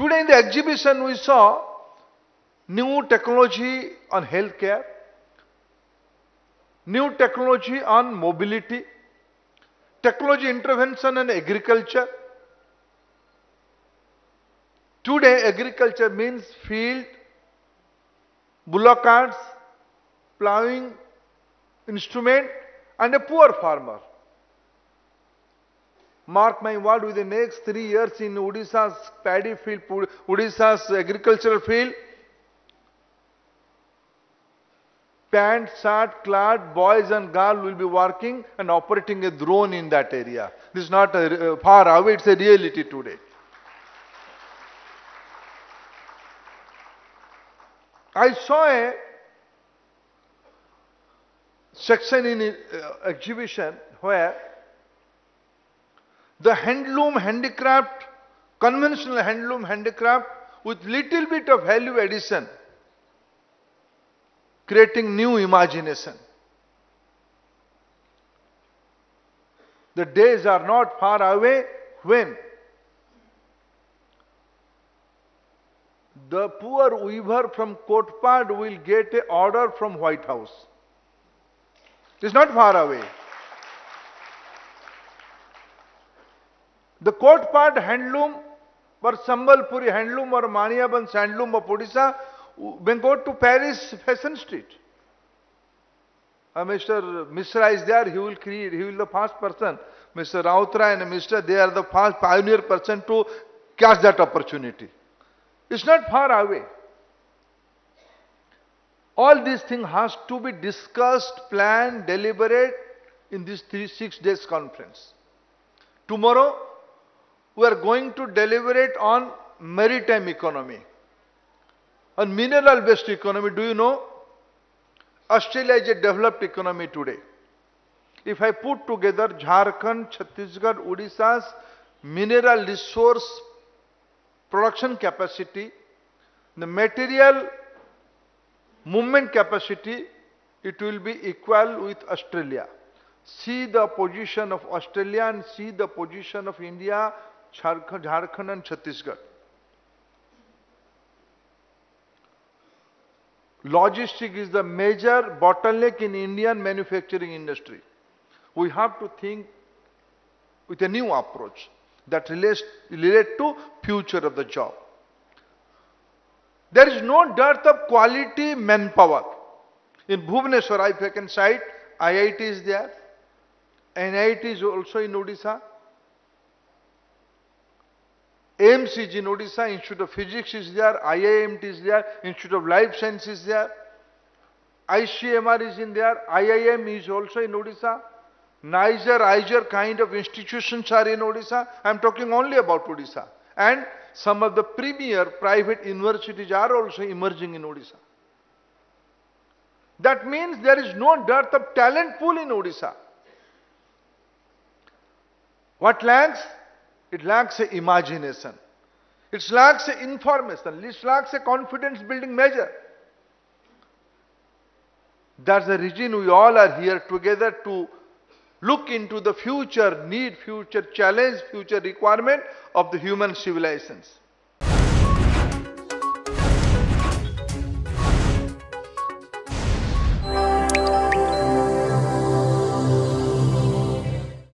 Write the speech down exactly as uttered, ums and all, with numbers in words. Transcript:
Today in the exhibition we saw new technology on healthcare, new technology on mobility, technology intervention in agriculture. Today agriculture means field, bullock carts, ploughing instrument and a poor farmer. Mark my word, within the next three years in Odisha's paddy field, Odisha's agricultural field, pant, shirt, clad, boys and girls will be working and operating a drone in that area. This is not a, uh, far away, it's a reality today. I saw a section in uh, exhibition where the handloom handicraft, conventional handloom handicraft with little bit of value addition, creating new imagination. The days are not far away when the poor weaver from Kotpad will get an order from White House. It's not far away. The Kotpad handloom or Sambalpuri handloom or Maniabhan handloom of Odisha may go to Paris Fashion Street. Uh, Mister Mishra is there, he will create, he will the first person. Mister Rautra and Mister they are the first pioneer person to catch that opportunity. It's not far away. All these things has to be discussed, planned, deliberate in this three, six days conference. Tomorrow, we are going to deliberate on maritime economy, on mineral-based economy. Do you know? Australia is a developed economy today. If I put together Jharkhand, Chhattisgarh, Odisha's mineral resource production capacity, the material movement capacity, it will be equal with Australia. See the position of Australia and see the position of India, Jharkhand and Chhattisgarh. Logistics is the major bottleneck in Indian manufacturing industry. We have to think with a new approach that relates relate to future of the job. There is no dearth of quality manpower. In Bhubaneswar, if I can cite, I I T is there. N I T is also in Odisha. A M C is in Odisha, Institute of Physics is there, I I M T is there, Institute of Life Science is there, I C M R is in there, I I M is also in Odisha, NISER, I I S E R kind of institutions are in Odisha. I am talking only about Odisha. And some of the premier private universities are also emerging in Odisha. That means there is no dearth of talent pool in Odisha. What lacks? It lacks imagination. It lacks information. It lacks a confidence building measure. That's the reason we all are here together to look into the future need, future challenge, future requirement of the human civilizations.